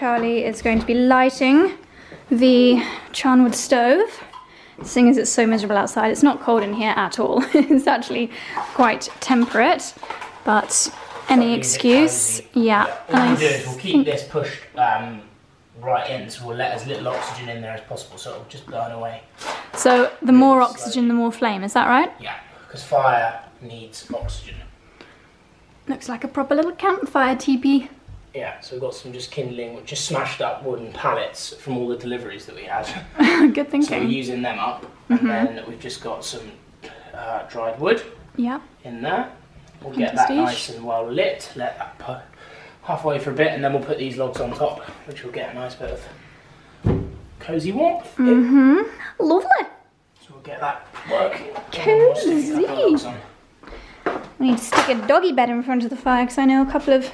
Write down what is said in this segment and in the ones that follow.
Charlie is going to be lighting the Charnwood stove, seeing as it's so miserable outside. It's not cold in here at all. It's actually quite temperate, but any excuse, yeah. What we'll do is we'll keep this pushed right in, so we'll let as little oxygen in there as possible, so it'll just burn away. So the more oxygen, the more flame, is that right? Yeah, because fire needs oxygen. Looks like a proper little campfire teepee. Yeah, so we've got some just kindling, just smashed up wooden pallets from all the deliveries that we had. Good thinking. So we're using them up, and then we've just got some dried wood in there. We'll get that nice and well lit, let that put halfway for a bit, and then we'll put these logs on top, which will get a nice bit of cosy warmth. Lovely. So we'll get that working. Cosy. We need to stick a doggy bed in front of the fire, because I know a couple of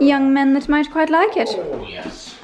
young men that might quite like it. Oh, yes.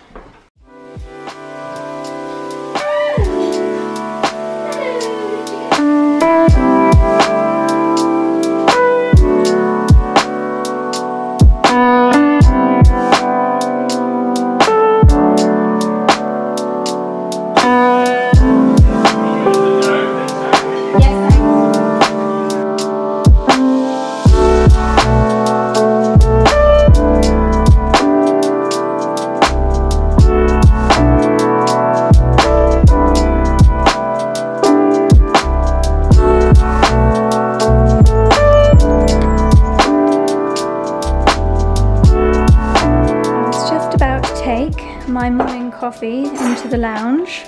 Coffee into the lounge,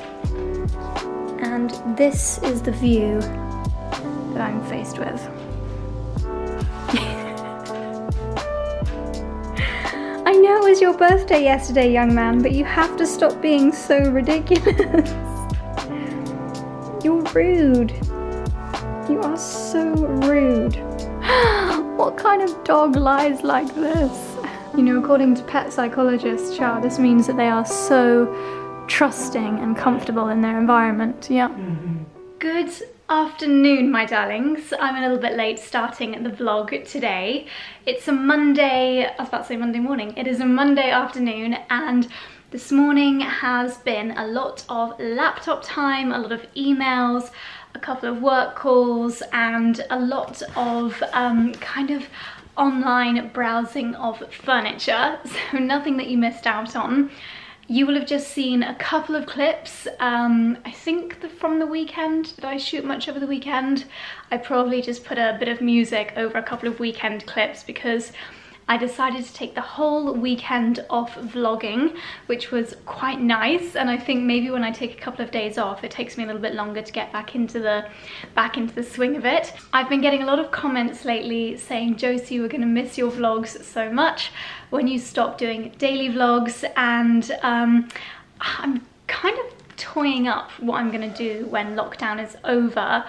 and this is the view that I'm faced with. I know it was your birthday yesterday, young man, but you have to stop being so ridiculous. You're rude. You are so rude. What kind of dog lies like this? You know, according to pet psychologists, Char, this means that they are so trusting and comfortable in their environment, yeah. Good afternoon, my darlings. I'm a little bit late starting the vlog today. It's a Monday, I was about to say Monday morning. It is a Monday afternoon, and this morning has been a lot of laptop time, a lot of emails, a couple of work calls, and a lot of kind of online browsing of furniture, so nothing that you missed out on. You will have just seen a couple of clips, I think from the weekend. Did I shoot much over the weekend? I probably just put a bit of music over a couple of weekend clips, because I decided to take the whole weekend off vlogging, which was quite nice. And I think maybe when I take a couple of days off, it takes me a little bit longer to get back into the swing of it. I've been getting a lot of comments lately saying, Josie, we're gonna miss your vlogs so much when you stop doing daily vlogs. And I'm kind of toying up what I'm gonna do when lockdown is over.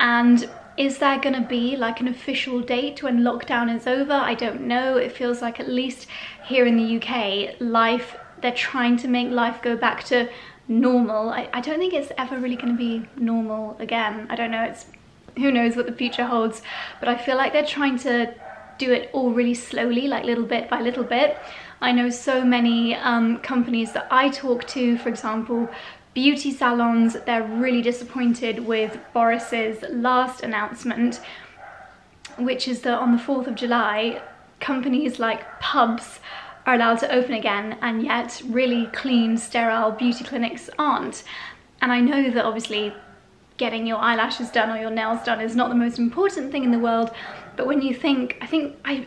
And is there gonna be like an official date when lockdown is over? I don't know. It feels like, at least here in the UK, life, they're trying to make life go back to normal. I don't think it's ever really gonna be normal again. I don't know, it's, who knows what the future holds, but I feel like they're trying to do it all really slowly, like little bit by little bit. I know so many companies that I talk to, for example, beauty salons, they're really disappointed with Boris's last announcement, which is that on the 4th of July, companies like pubs are allowed to open again, and yet really clean, sterile beauty clinics aren't. And I know that obviously getting your eyelashes done or your nails done is not the most important thing in the world, but when you think, I think I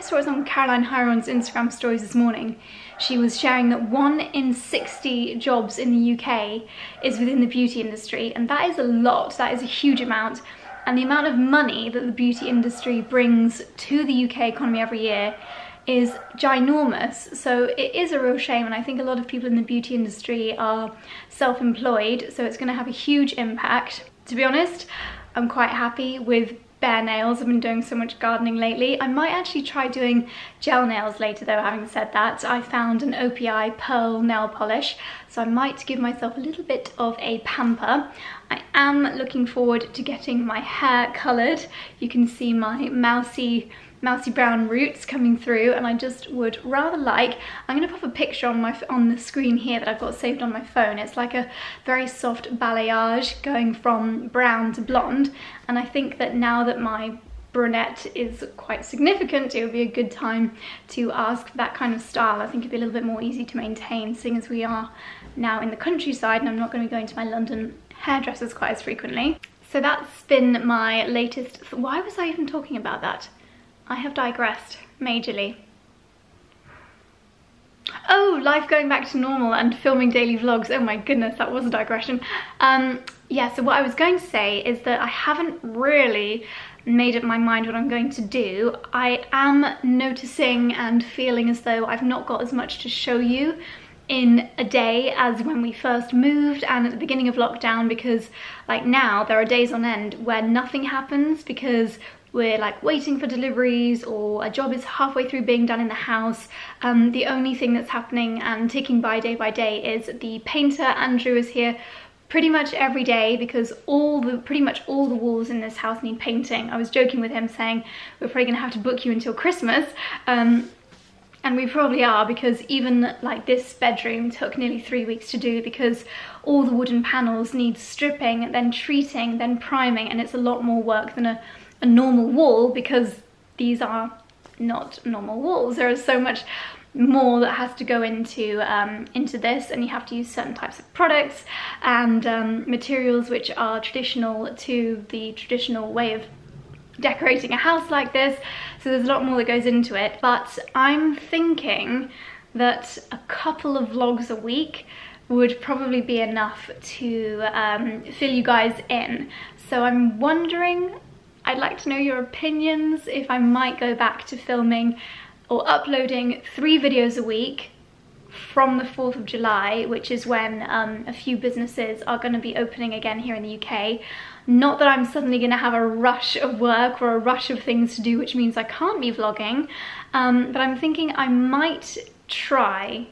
saw it on Caroline Hirons' Instagram stories this morning. She was sharing that 1 in 60 jobs in the UK is within the beauty industry, and that is a lot, that is a huge amount. And the amount of money that the beauty industry brings to the UK economy every year is ginormous. So it is a real shame, and I think a lot of people in the beauty industry are self-employed, so it's gonna have a huge impact. To be honest, I'm quite happy with bare nails. I've been doing so much gardening lately. I might actually try doing gel nails later though, having said that. I found an OPI pearl nail polish, so I might give myself a little bit of a pamper. I am looking forward to getting my hair coloured. You can see my mousy mousy brown roots coming through, and I just would rather like, I'm going to pop a picture on the screen here that I've got saved on my phone. It's like a very soft balayage going from brown to blonde, and I think that now that my brunette is quite significant, it would be a good time to ask for that kind of style. I think it'd be a little bit more easy to maintain, seeing as we are now in the countryside and I'm not going to be going to my London hairdressers quite as frequently. So that's been my latest. Why was I even talking about that? I have digressed majorly. Oh, life going back to normal and filming daily vlogs. Oh my goodness, that was a digression. Yeah, so what I was going to say is that I haven't really made up my mind what I'm going to do. I am noticing and feeling as though I've not got as much to show you in a day as when we first moved and at the beginning of lockdown, because like now there are days on end where nothing happens because we're like waiting for deliveries or a job is halfway through being done in the house. The only thing that's happening and ticking by day is the painter Andrew is here pretty much every day because pretty much all the walls in this house need painting. I was joking with him saying we're probably gonna have to book you until Christmas, and we probably are, because even like this bedroom took nearly 3 weeks to do because all the wooden panels need stripping, then treating, then priming, and it's a lot more work than a normal wall, because these are not normal walls. There is so much more that has to go into this, and you have to use certain types of products and materials which are traditional to the traditional way of decorating a house like this. So there's a lot more that goes into it, but I'm thinking that a couple of vlogs a week would probably be enough to fill you guys in. So I'm wondering, I'd like to know your opinions if I might go back to filming or uploading 3 videos a week from the 4th of July, which is when a few businesses are going to be opening again here in the UK. Not that I'm suddenly going to have a rush of work or a rush of things to do, which means I can't be vlogging, but I'm thinking I might try.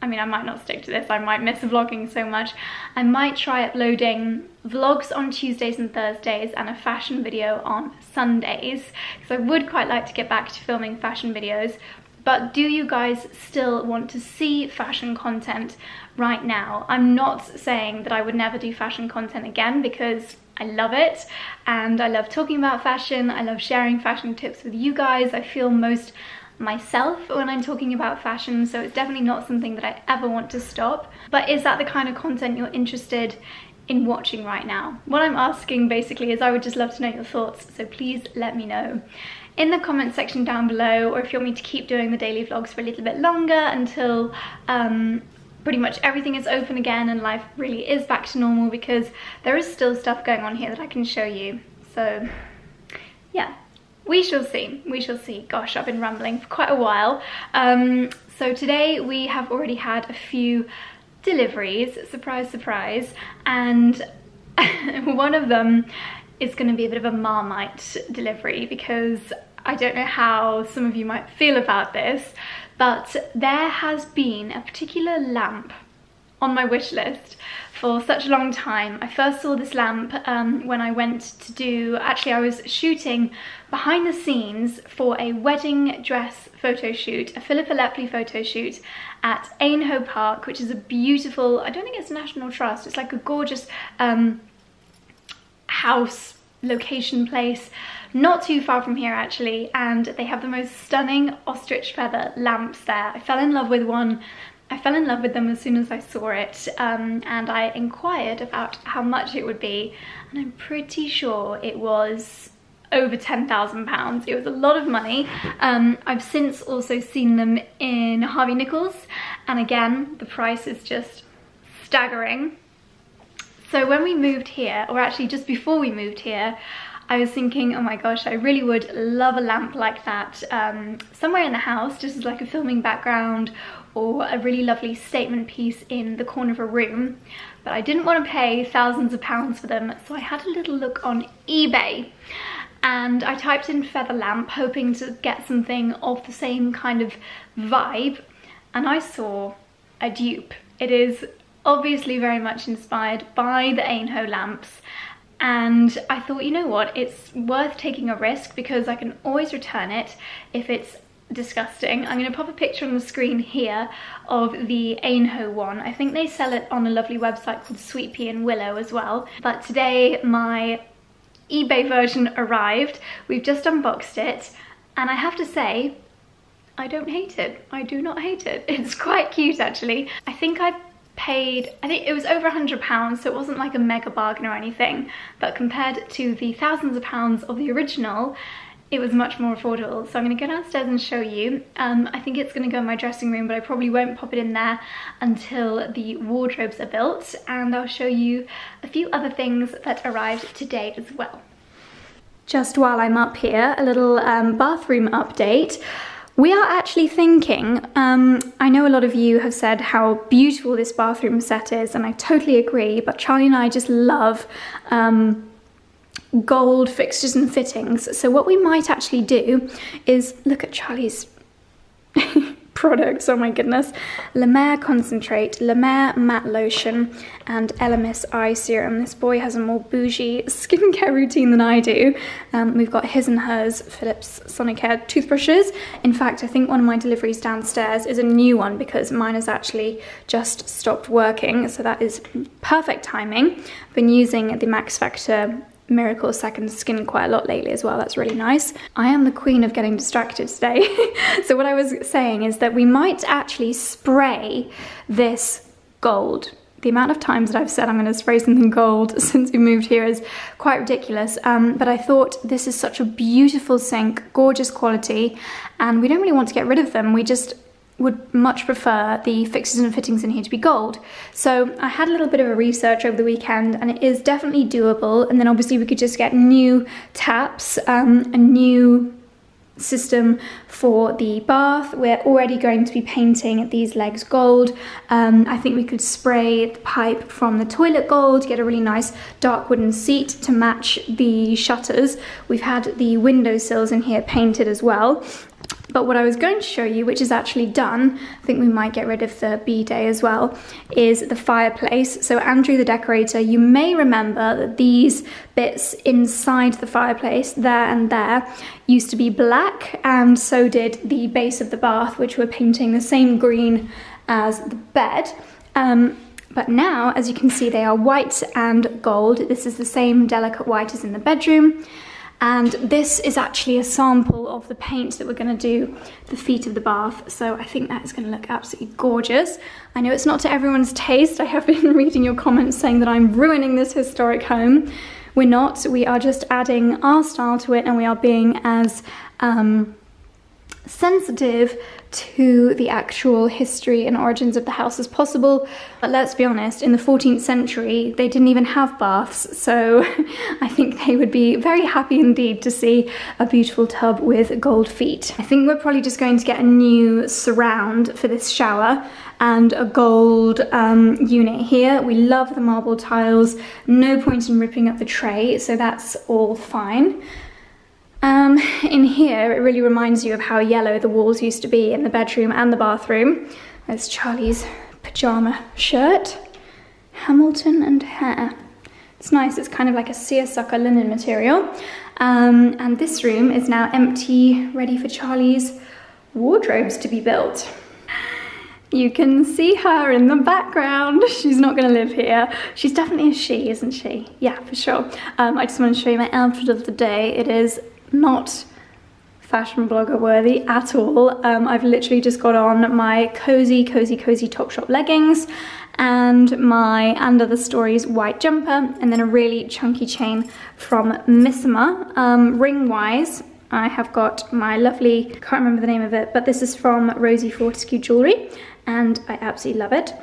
I mean, I might not stick to this, I might miss vlogging so much. I might try uploading vlogs on Tuesdays and Thursdays and a fashion video on Sundays, because I would quite like to get back to filming fashion videos. But do you guys still want to see fashion content right now? I'm not saying that I would never do fashion content again, because I love it and I love talking about fashion. I love sharing fashion tips with you guys. I feel most myself when I'm talking about fashion, so it's definitely not something that I ever want to stop. But is that the kind of content you're interested in watching right now? What I'm asking basically is I would just love to know your thoughts, so please let me know in the comment section down below, or if you want me to keep doing the daily vlogs for a little bit longer until pretty much everything is open again and life really is back to normal, because there is still stuff going on here that I can show you. So yeah, we shall see, we shall see. Gosh, I've been rambling for quite a while. So today we have already had a few deliveries, surprise, surprise, and one of them is going to be a bit of a Marmite delivery, because I don't know how some of you might feel about this, but there has been a particular lamp on my wish list for such a long time. I first saw this lamp when I went to do, actually I was shooting behind the scenes for a wedding dress photo shoot, a Philippa Lepley photo shoot at Ainhoe Park, which is a beautiful, I don't think it's National Trust, it's like a gorgeous house location place not too far from here actually, and they have the most stunning ostrich feather lamps there. I fell in love with one. I fell in love with them as soon as I saw it, and I inquired about how much it would be, and I'm pretty sure it was over £10,000. It was a lot of money. I've since also seen them in Harvey Nichols, and again, the price is just staggering. So when we moved here, or actually just before we moved here, I was thinking, oh my gosh, I really would love a lamp like that somewhere in the house, just as like a filming background or a really lovely statement piece in the corner of a room. But I didn't want to pay thousands of pounds for them, so I had a little look on eBay, and I typed in feather lamp, hoping to get something of the same kind of vibe, and I saw a dupe. It is obviously very much inspired by the Ainhoe lamps, and I thought, you know what, it's worth taking a risk because I can always return it if it's disgusting. I'm going to pop a picture on the screen here of the Ainhoe one. I think they sell it on a lovely website called Sweet Pea and Willow as well. But today my eBay version arrived. We've just unboxed it, and I have to say, I don't hate it. I do not hate it. It's quite cute actually. I think I paid, I think it was over £100, so it wasn't like a mega bargain or anything, but compared to the thousands of pounds of the original, it was much more affordable. So I'm gonna go downstairs and show you. I think it's gonna go in my dressing room, but I probably won't pop it in there until the wardrobes are built, and I'll show you a few other things that arrived today as well. Just while I'm up here, a little bathroom update. We are actually thinking, I know a lot of you have said how beautiful this bathroom set is, and I totally agree, but Charlie and I just love gold fixtures and fittings. So what we might actually do is look at Charlie's products, oh my goodness. La Mer Concentrate, La Mer Matte Lotion, and Elemis Eye Serum. This boy has a more bougie skincare routine than I do. We've got his and hers Philips Sonicare toothbrushes. In fact, I think one of my deliveries downstairs is a new one because mine has actually just stopped working, so that is perfect timing. I've been using the Max Factor Miracle Second Skin quite a lot lately as well. That's really nice. I am the queen of getting distracted today. So what I was saying is that we might actually spray this gold. The amount of times that I've said I'm going to spray something gold since we moved here is quite ridiculous, but I thought this is such a beautiful sink, gorgeous quality, and we don't really want to get rid of them. We just would much prefer the fixtures and fittings in here to be gold. So I had a little bit of a research over the weekend, and it is definitely doable. And then obviously we could just get new taps, a new system for the bath. We're already going to be painting these legs gold. I think we could spray the pipe from the toilet gold, get a really nice dark wooden seat to match the shutters. We've had the windowsills in here painted as well. But what I was going to show you, which is actually done, I think we might get rid of the bidet as well, is the fireplace. So Andrew the decorator, you may remember that these bits inside the fireplace, there and there, used to be black, and so did the base of the bath, which we're painting the same green as the bed. But now, as you can see, they are white and gold. This is the same delicate white as in the bedroom. And this is actually a sample of the paint that we're going to do the feet of the bath. So I think that is going to look absolutely gorgeous. I know it's not to everyone's taste. I have been reading your comments saying that I'm ruining this historic home. We're not. We are just adding our style to it, and we are being as sensitive to the actual history and origins of the house as possible. But let's be honest, in the 14th century they didn't even have baths, so I think they would be very happy indeed to see a beautiful tub with gold feet. I think we're probably just going to get a new surround for this shower and a gold unit here. We love the marble tiles, no point in ripping up the tray, so that's all fine. In here, it really reminds you of how yellow the walls used to be in the bedroom and the bathroom. There's Charlie's pyjama shirt. Hamilton and Hare. It's nice, it's kind of like a seersucker linen material. And this room is now empty, ready for Charlie's wardrobes to be built. You can see her in the background. She's not going to live here. She's definitely a she, isn't she? Yeah, for sure. I just want to show you my outfit of the day. It is not fashion blogger worthy at all. I've literally just got on my cozy Topshop leggings and my And Other Stories white jumper, and then a really chunky chain from Missoma. Ring wise, I have got my lovely, can't remember the name of it, but this is from Rosie Fortescue jewellery, and I absolutely love it.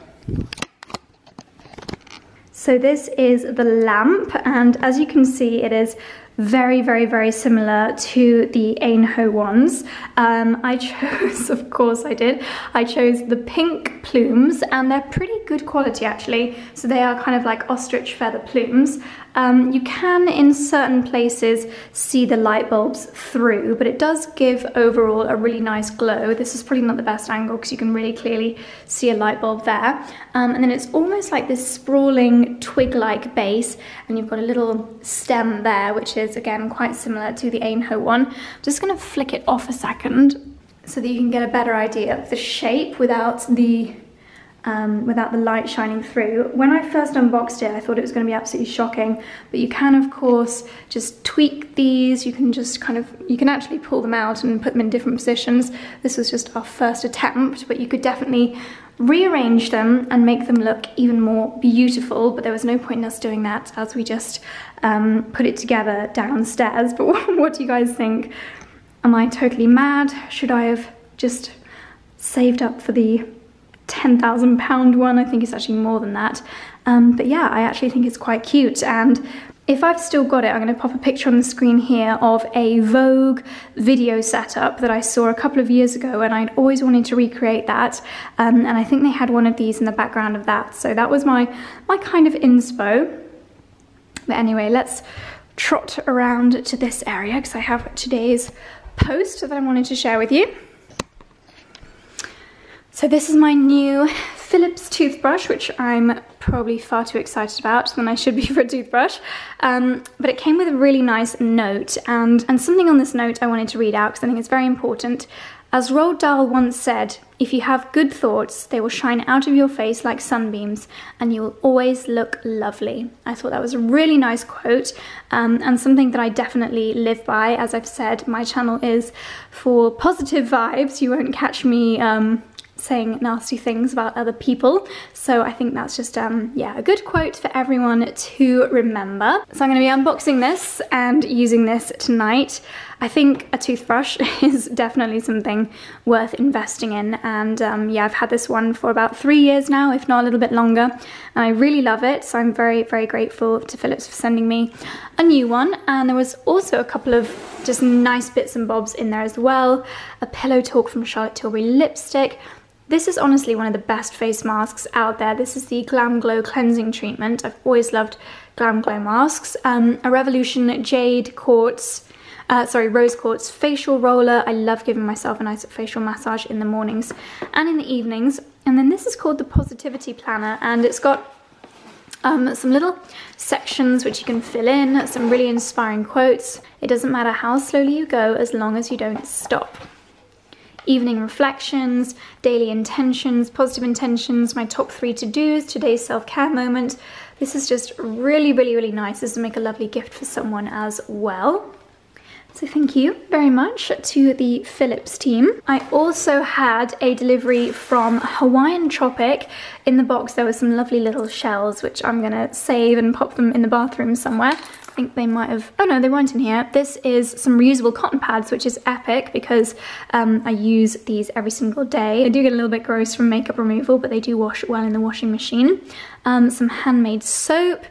So this is the lamp, and as you can see, it is very, very, very similar to the Ainhoe ones. I chose, of course I did, I chose the pink plumes, and they're pretty good quality actually. So they are kind of like ostrich feather plumes. You can in certain places see the light bulbs through, but it does give overall a really nice glow. This is probably not the best angle because you can really clearly see a light bulb there. And then it's almost like this sprawling twig-like base, and you've got a little stem there, which is again quite similar to the Ainhoe one. I'm just gonna flick it off a second so that you can get a better idea of the shape without the light shining through. When I first unboxed it, I thought it was going to be absolutely shocking, but you can of course just tweak these. You can just kind of, you can actually pull them out and put them in different positions. This was just our first attempt, but you could definitely rearrange them and make them look even more beautiful, but there was no point in us doing that as we just put it together downstairs. But what do you guys think? Am I totally mad? Should I have just saved up for the £10,000 one? I think it's actually more than that, but yeah, I actually think it's quite cute. And if I've still got it, I'm going to pop a picture on the screen here of a Vogue video setup that I saw a couple of years ago, and I'd always wanted to recreate that, and I think they had one of these in the background of that, so that was my kind of inspo. But anyway, let's trot around to this area because I have today's post that I wanted to share with you. So this is my new Philips toothbrush, which I'm probably far too excited about than I should be for a toothbrush. But it came with a really nice note, and something on this note I wanted to read out because I think it's very important. As Roald Dahl once said, if you have good thoughts, they will shine out of your face like sunbeams, and you will always look lovely. I thought that was a really nice quote, and something that I definitely live by. As I've said, my channel is for positive vibes. You won't catch me saying nasty things about other people, so I think that's just yeah, a good quote for everyone to remember. So I'm going to be unboxing this and using this tonight. I think a toothbrush is definitely something worth investing in, and yeah, I've had this one for about 3 years now, if not a little bit longer, and I really love it, so I'm very, very grateful to Philips for sending me a new one. And there was also a couple of just nice bits and bobs in there as well. A Pillow Talk from Charlotte Tilbury lipstick. This is honestly one of the best face masks out there. This is the Glam Glow Cleansing Treatment. I've always loved Glam Glow masks. A Revolution Jade Quartz, Rose Quartz facial roller. I love giving myself a nice facial massage in the mornings and in the evenings. And then this is called the Positivity Planner, and it's got some little sections which you can fill in, some really inspiring quotes. It doesn't matter how slowly you go as long as you don't stop. Evening reflections, daily intentions, positive intentions, my top 3 to-dos, today's self-care moment. This is just really, really, really nice. This will make a lovely gift for someone as well. So thank you very much to the Philips team. I also had a delivery from Hawaiian Tropic. In the box there were some lovely little shells which I'm gonna save and pop them in the bathroom somewhere. I think they might have, oh no, they weren't in here. This is some reusable cotton pads, which is epic because I use these every single day. I do get a little bit gross from makeup removal, but they do wash well in the washing machine. Some handmade soap,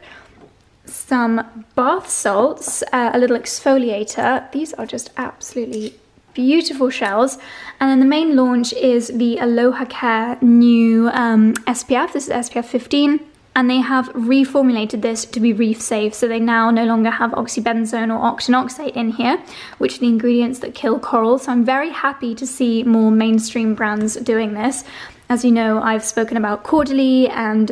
some bath salts, a little exfoliator. These are just absolutely beautiful shells. And then the main launch is the Aloha Care new SPF. This is SPF 15. And they have reformulated this to be reef safe, so they now no longer have oxybenzone or octinoxate in here, which are the ingredients that kill coral. So I'm very happy to see more mainstream brands doing this. As you know, I've spoken about Cordially and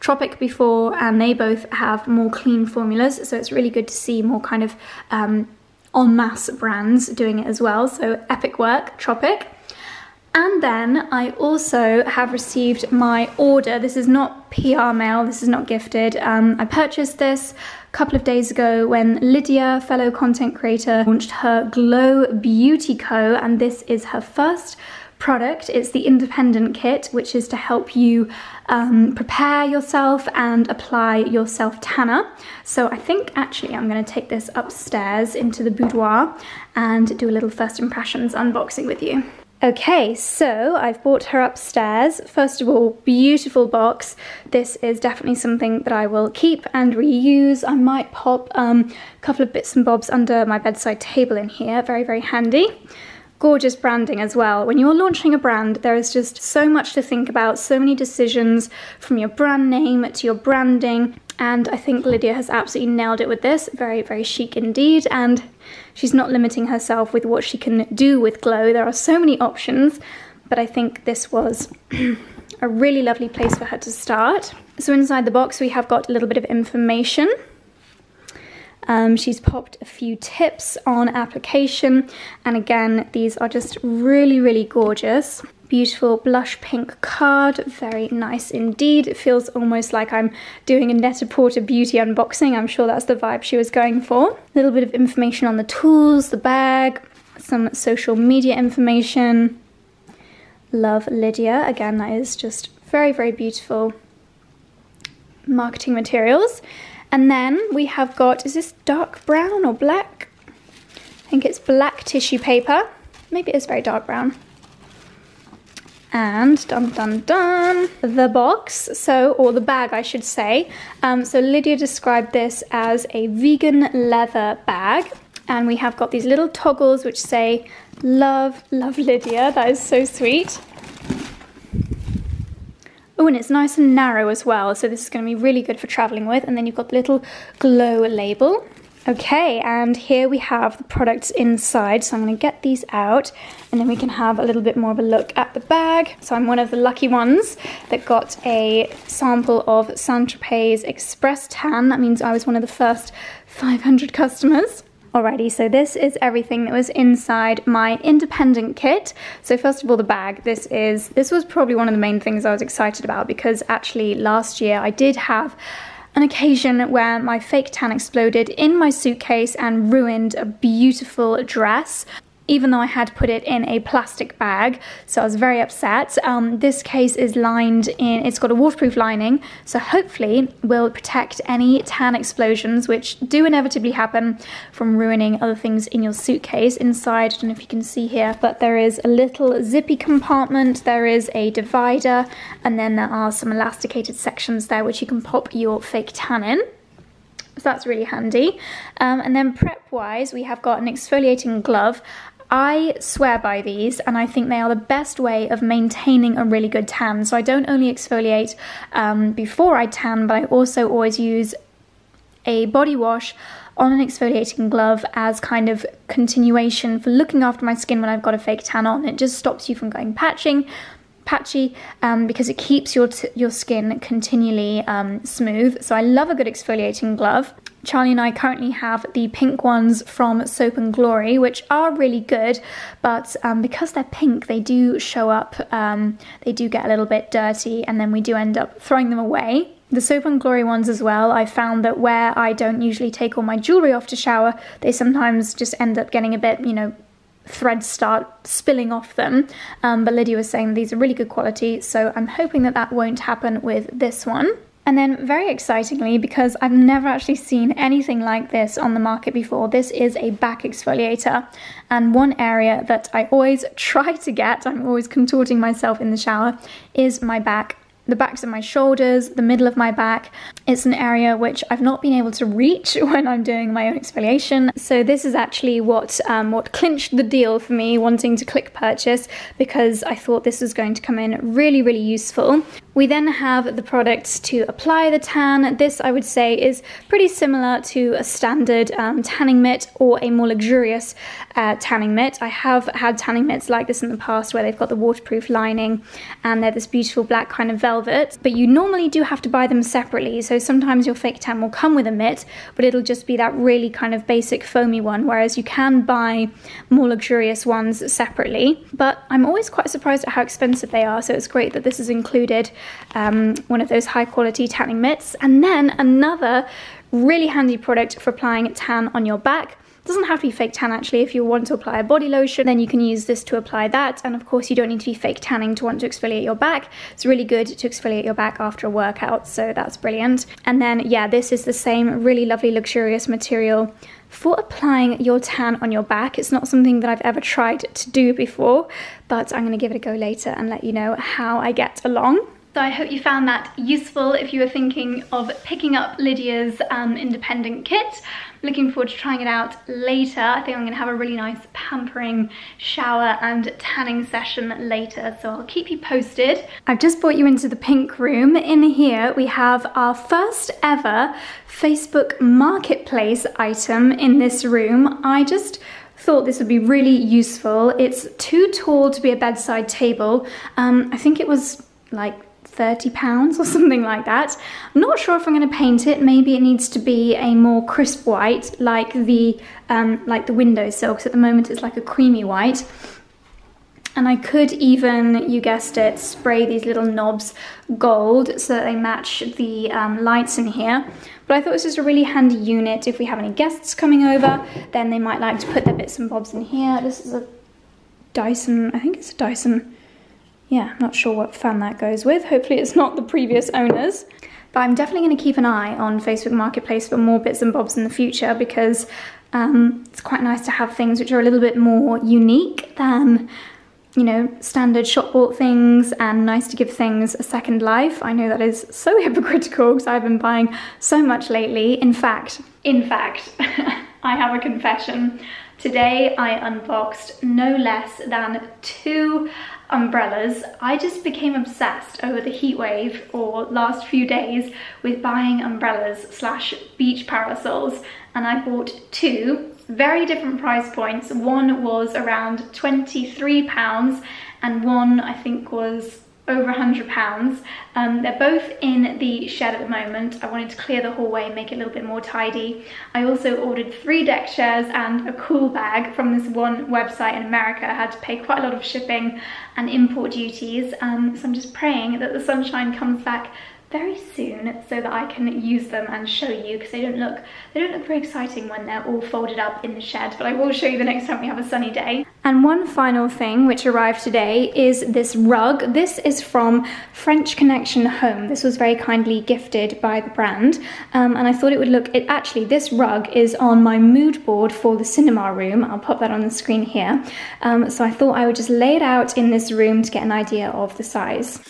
Tropic before, and they both have more clean formulas, so it's really good to see more kind of en masse brands doing it as well. So epic work, Tropic. And then I also have received my order. This is not PR mail, this is not gifted. I purchased this a couple of days ago when Lydia, fellow content creator, launched her Glow Beauty Co., and this is her first product. It's the independent kit, which is to help you prepare yourself and apply your self tanner. So I think actually I'm going to take this upstairs into the boudoir and do a little first impressions unboxing with you. Okay, so I've brought her upstairs. First of all, beautiful box. This is definitely something that I will keep and reuse. I might pop a couple of bits and bobs under my bedside table in here. Very, very handy. Gorgeous branding as well. When you're launching a brand, there is just so much to think about, so many decisions from your brand name to your branding. And I think Lydia has absolutely nailed it with this. Very, very chic indeed. And she's not limiting herself with what she can do with Glow. There are so many options, but I think this was a really lovely place for her to start. So inside the box, we have got a little bit of information. She's popped a few tips on application. And again, these are just really, really gorgeous. Beautiful blush pink card, very nice indeed. It feels almost like I'm doing a Net-a-Porter beauty unboxing. I'm sure that's the vibe she was going for. A little bit of information on the tools, the bag, some social media information. Love Lydia. Again, that is just very, very beautiful marketing materials. And then we have got, is this dark brown or black? I think it's black tissue paper. Maybe it is very dark brown. And dun dun dun, the box, so, or the bag I should say. So Lydia described this as a vegan leather bag. And we have got these little toggles which say, love, love Lydia. That is so sweet. Oh, and it's nice and narrow as well, so this is going to be really good for traveling with. And then you've got the little Glow label. Okay, and here we have the products inside, so I'm going to get these out and then we can have a little bit more of a look at the bag. So I'm one of the lucky ones that got a sample of Saint Tropez Express Tan. That means I was one of the first 500 customers. Alrighty, so this is everything that was inside my independent kit. So first of all, the bag. This was probably one of the main things I was excited about, because actually last year I did have an occasion where my fake tan exploded in my suitcase and ruined a beautiful dress, even though I had put it in a plastic bag, so I was very upset. This case is lined in, it's got a waterproof lining, so hopefully will protect any tan explosions, which do inevitably happen, from ruining other things in your suitcase. Inside, I don't know if you can see here, but there is a little zippy compartment, there is a divider, and then there are some elasticated sections there which you can pop your fake tan in. So that's really handy. And then prep-wise, we have got an exfoliating glove. I swear by these, and I think they are the best way of maintaining a really good tan. So I don't only exfoliate before I tan, but I also always use a body wash on an exfoliating glove as kind of continuation for looking after my skin when I've got a fake tan on. It just stops you from going patchy because it keeps your skin continually smooth. So I love a good exfoliating glove. Charlie and I currently have the pink ones from Soap and Glory, which are really good, but because they're pink, they do show up, they do get a little bit dirty, and then we do end up throwing them away. The Soap and Glory ones as well, I found that where I don't usually take all my jewellery off to shower, they sometimes just end up getting a bit, you know, threads start spilling off them, but Lydia was saying these are really good quality, so I'm hoping that that won't happen with this one. And then very excitingly, because I've never actually seen anything like this on the market before, this is a back exfoliator. And one area that I always try to get, I'm always contorting myself in the shower, is my back. The backs of my shoulders, the middle of my back. It's an area which I've not been able to reach when I'm doing my own exfoliation. So this is actually what clinched the deal for me wanting to click purchase, because I thought this was going to come in really, really useful. We then have the products to apply the tan. This, I would say, is pretty similar to a standard tanning mitt or a more luxurious tanning mitt. I have had tanning mitts like this in the past where they've got the waterproof lining and they're this beautiful black kind of velvet, but you normally do have to buy them separately. So sometimes your fake tan will come with a mitt, but it'll just be that really kind of basic foamy one, whereas you can buy more luxurious ones separately. But I'm always quite surprised at how expensive they are, so it's great that this is included. One of those high quality tanning mitts. And then another really handy product for applying tan on your back. Doesn't have to be fake tan actually. If you want to apply a body lotion, then you can use this to apply that. And of course you don't need to be fake tanning to want to exfoliate your back. It's really good to exfoliate your back after a workout, so that's brilliant. And then yeah, this is the same really lovely luxurious material for applying your tan on your back. It's not something that I've ever tried to do before, but I'm going to give it a go later and let you know how I get along. So I hope you found that useful if you were thinking of picking up Lydia's independent kit. Looking forward to trying it out later. I think I'm going to have a really nice pampering shower and tanning session later, so I'll keep you posted. I've just brought you into the pink room. In here we have our first ever Facebook Marketplace item in this room. I just thought this would be really useful. It's too tall to be a bedside table. I think it was like £30 or something like that. I'm not sure if I'm going to paint it. Maybe it needs to be a more crisp white, like the windowsill, because at the moment it's like a creamy white. And I could even, you guessed it, spray these little knobs gold so that they match the lights in here. But I thought this was a really handy unit. If we have any guests coming over, then they might like to put their bits and bobs in here. This is a Dyson, I think it's a Dyson. Yeah, not sure what fan that goes with. Hopefully it's not the previous owners. But I'm definitely going to keep an eye on Facebook Marketplace for more bits and bobs in the future, because it's quite nice to have things which are a little bit more unique than, you know, standard shop bought things, and nice to give things a second life. I know that is so hypocritical because I've been buying so much lately. In fact, I have a confession. Today I unboxed no less than two umbrellas. I just became obsessed over the heat wave or last few days with buying umbrellas / beach parasols, and I bought two very different price points. One was around £23 and one I think was over £100. They're both in the shed at the moment. I wanted to clear the hallway and make it a little bit more tidy. I also ordered 3 deck chairs and a cool bag from this one website in America. I had to pay quite a lot of shipping and import duties. So I'm just praying that the sunshine comes back very soon so that I can use them and show you, because they don't look very exciting when they're all folded up in the shed, but I will show you the next time we have a sunny day. And one final thing which arrived today is this rug. This is from French Connection Home. This was very kindly gifted by the brand, and I thought it would look, actually this rug is on my mood board for the cinema room. I'll pop that on the screen here. So I thought I would just lay it out in this room to get an idea of the size.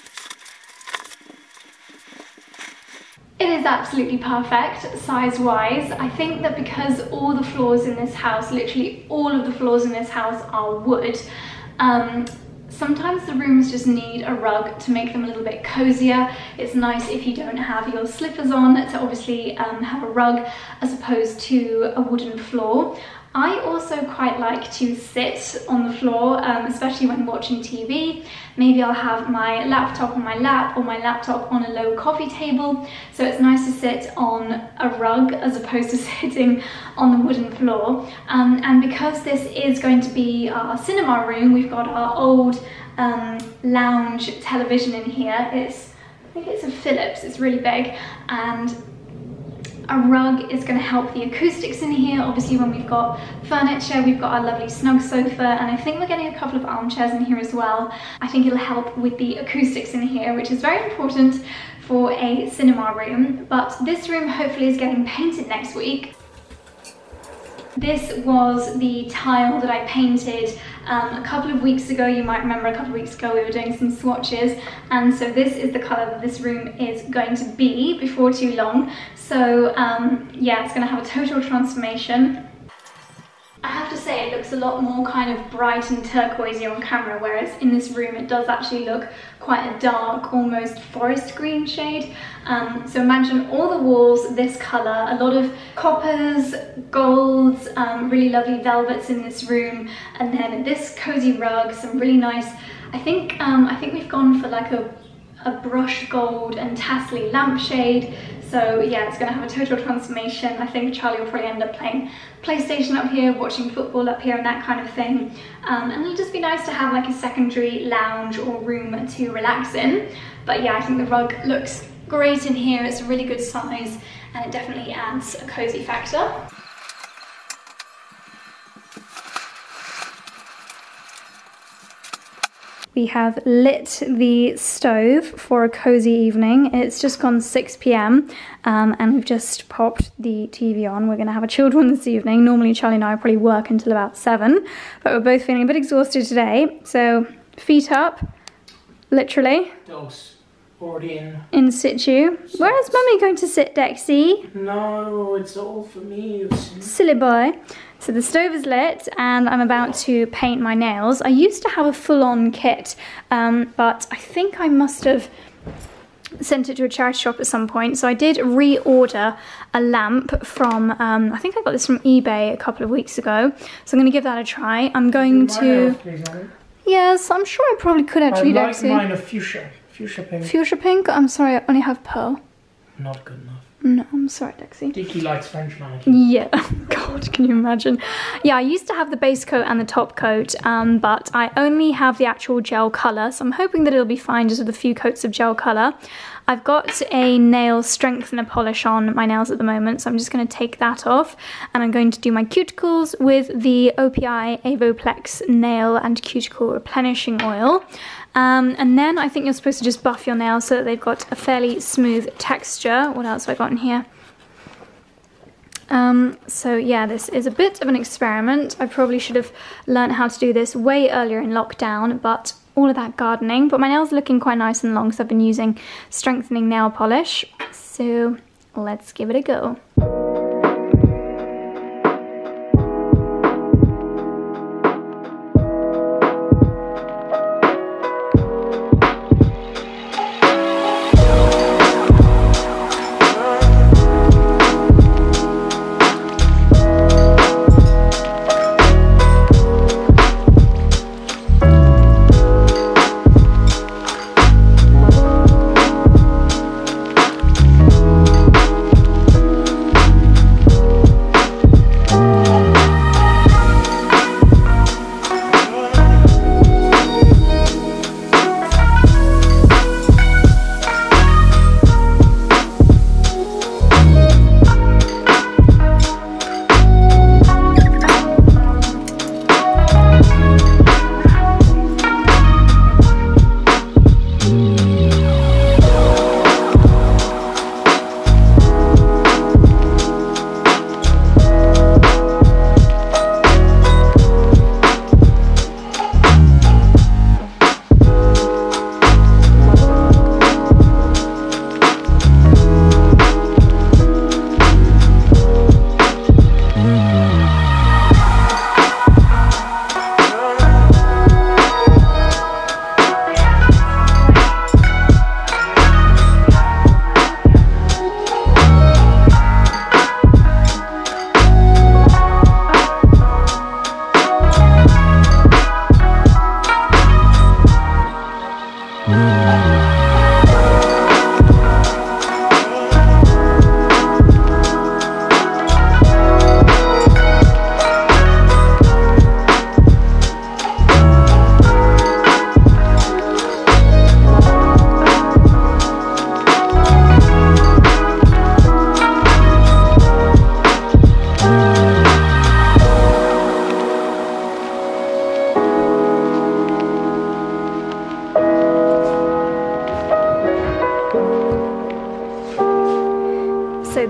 It is absolutely perfect size-wise. I think that because all the floors in this house, literally all of the floors in this house are wood, sometimes the rooms just need a rug to make them a little bit cozier. It's nice if you don't have your slippers on to obviously have a rug as opposed to a wooden floor. I also quite like to sit on the floor, especially when watching TV. Maybe I'll have my laptop on my lap or my laptop on a low coffee table. So it's nice to sit on a rug as opposed to sitting on the wooden floor. And because this is going to be our cinema room, we've got our old lounge television in here. I think it's a Philips, it's really big, and a rug is going to help the acoustics in here. Obviously when we've got furniture, we've got our lovely snug sofa, and I think we're getting a couple of armchairs in here as well. I think it'll help with the acoustics in here, which is very important for a cinema room. But this room hopefully is getting painted next week. This was the tile that I painted a couple of weeks ago. You might remember a couple of weeks ago we were doing some swatches, and so this is the colour that this room is going to be before too long. So yeah, it's going to have a total transformation. I have to say it looks a lot more kind of bright and turquoisey on camera, whereas in this room it does actually look quite a dark, almost forest green shade. So imagine all the walls this colour, a lot of coppers, golds, really lovely velvets in this room, and then this cosy rug, some really nice, I think we've gone for like a brush gold and tasseling lampshade. So yeah, it's going to have a total transformation. I think Charlie will probably end up playing PlayStation up here, watching football up here and that kind of thing. And it'll just be nice to have like a secondary lounge or room to relax in. But yeah, I think the rug looks great in here. It's a really good size and it definitely adds a cozy factor. We have lit the stove for a cozy evening. It's just gone 6 p.m. And we've just popped the TV on. We're going to have a chilled one this evening. Normally Charlie and I probably work until about 7, but we're both feeling a bit exhausted today. So feet up, literally. Dogs already in situ. So where is Mummy going to sit, Dexy? No, it's all for me. Silly boy. So the stove is lit and I'm about to paint my nails. I used to have a full-on kit, but I think I must have sent it to a charity shop at some point. So I did reorder a lamp from, I think I got this from eBay a couple of weeks ago. So I'm going to give that a try. I'm going to... Yes, I'm sure I probably could actually, Dexy. I like mine a fuchsia. Fuchsia pink. Fuchsia pink? I'm sorry, I only have pearl. Not good enough. No, I'm sorry, Dexy. Dicky likes French mannequins. Yeah, God, can you imagine? Yeah, I used to have the base coat and the top coat, but I only have the actual gel colour, so I'm hoping that it'll be fine just with a few coats of gel colour. I've got a nail strengthener polish on my nails at the moment, so I'm just going to take that off, and I'm going to do my cuticles with the OPI Avoplex Nail and Cuticle Replenishing Oil. And then I think you're supposed to just buff your nails so that they've got a fairly smooth texture. What else have I got in here? So yeah, this is a bit of an experiment. I probably should have learnt how to do this way earlier in lockdown, but all of that gardening. But my nails are looking quite nice and long, so I've been using strengthening nail polish. So let's give it a go.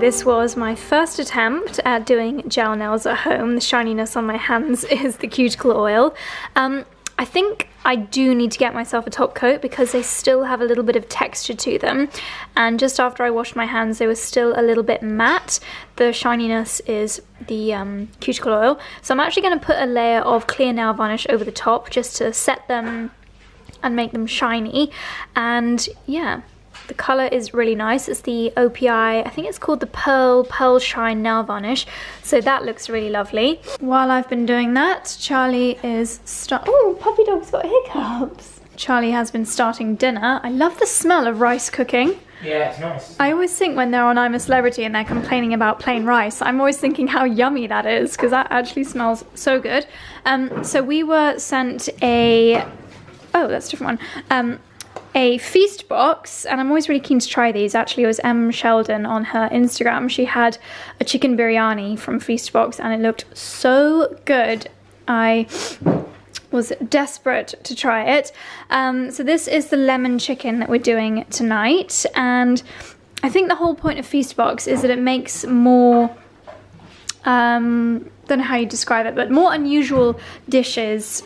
This was my first attempt at doing gel nails at home. The shininess on my hands is the cuticle oil. I think I do need to get myself a top coat because they still have a little bit of texture to them. And just after I washed my hands, they were still a little bit matte. The shininess is the cuticle oil. So I'm actually going to put a layer of clear nail varnish over the top just to set them and make them shiny. And yeah. The colour is really nice. It's the OPI, I think it's called the Pearl Shine Nail Varnish. So that looks really lovely. While I've been doing that, Charlie is oh, puppy dog's got hiccups. Charlie has been starting dinner. I love the smell of rice cooking. Yeah, it's nice. I always think when they're on I'm a Celebrity and they're complaining about plain rice, I'm always thinking how yummy that is, because that actually smells so good. So we were sent a... Oh, that's a different one. A Feast Box, and I'm always really keen to try these. Actually, it was M. Sheldon on her Instagram. She had a chicken biryani from Feast Box, and it looked so good. I was desperate to try it. So this is the lemon chicken that we're doing tonight, and I think the whole point of Feast Box is that it makes more, I don't know how you describe it, but more unusual dishes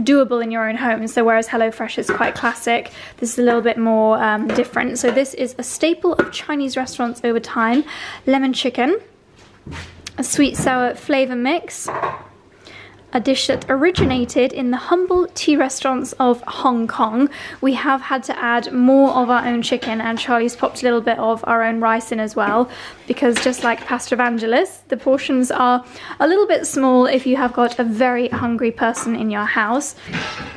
doable in your own home. So whereas HelloFresh is quite classic, this is a little bit more different. So this is a staple of Chinese restaurants over time. Lemon chicken, a sweet sour flavor mix, a dish that originated in the humble tea restaurants of Hong Kong. We have had to add more of our own chicken, and Charlie's popped a little bit of our own rice in as well, because just like Pasta Evangelist, the portions are a little bit small if you have got a very hungry person in your house.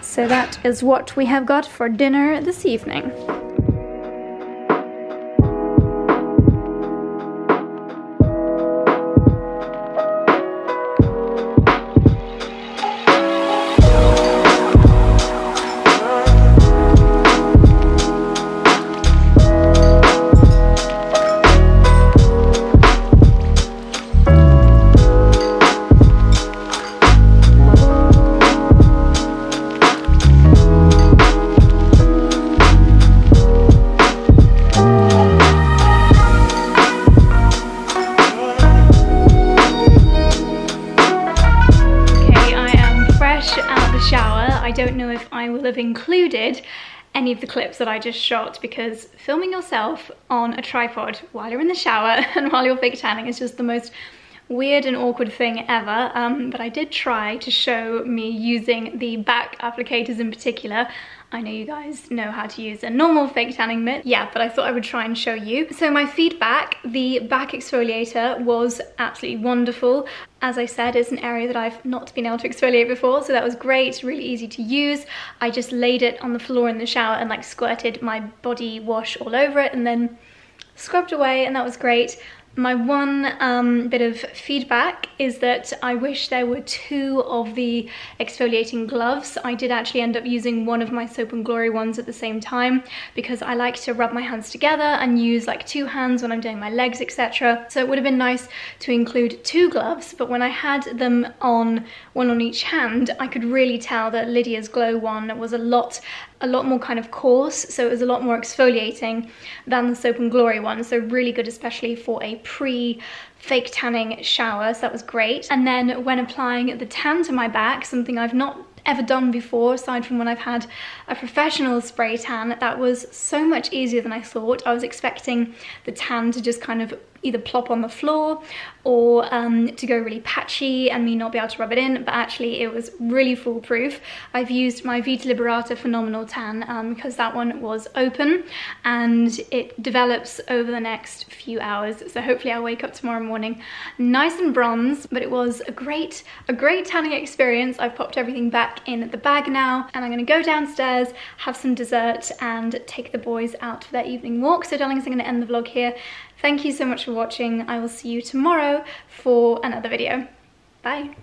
So that is what we have got for dinner this evening. Included any of the clips that I just shot, because filming yourself on a tripod while you're in the shower and while you're fake tanning is just the most weird and awkward thing ever, but I did try to show me using the back applicators in particular. I know you guys know how to use a normal fake tanning mitt, yeah, but I thought I would try and show you. So my feedback, the back exfoliator was absolutely wonderful. As I said, it's an area that I've not been able to exfoliate before, so that was great, really easy to use. I just laid it on the floor in the shower and like squirted my body wash all over it and then scrubbed away, and that was great. My one bit of feedback is that I wish there were two of the exfoliating gloves. I did actually end up using one of my Soap and Glory ones at the same time, because I like to rub my hands together and use like two hands when I'm doing my legs, etc. So it would have been nice to include two gloves, but when I had them on, one on each hand, I could really tell that Lydia's Glow one was a lot more kind of coarse, so it was a lot more exfoliating than the Soap and Glory one, so really good, especially for a pre-fake tanning shower, so that was great. And then when applying the tan to my back, something I've not ever done before aside from when I've had a professional spray tan, that was so much easier than I thought. I was expecting the tan to just kind of either plop on the floor or to go really patchy and me not be able to rub it in, but actually it was really foolproof. I've used my Vita Liberata Phenomenal Tan because that one was open, and it develops over the next few hours, so hopefully I'll wake up tomorrow morning nice and bronzed. But it was a great tanning experience. I've popped everything back in the bag now, and I'm going to go downstairs, have some dessert, and take the boys out for their evening walk. So darlings, I'm going to end the vlog here. Thank you so much for watching. I will see you tomorrow for another video. Bye.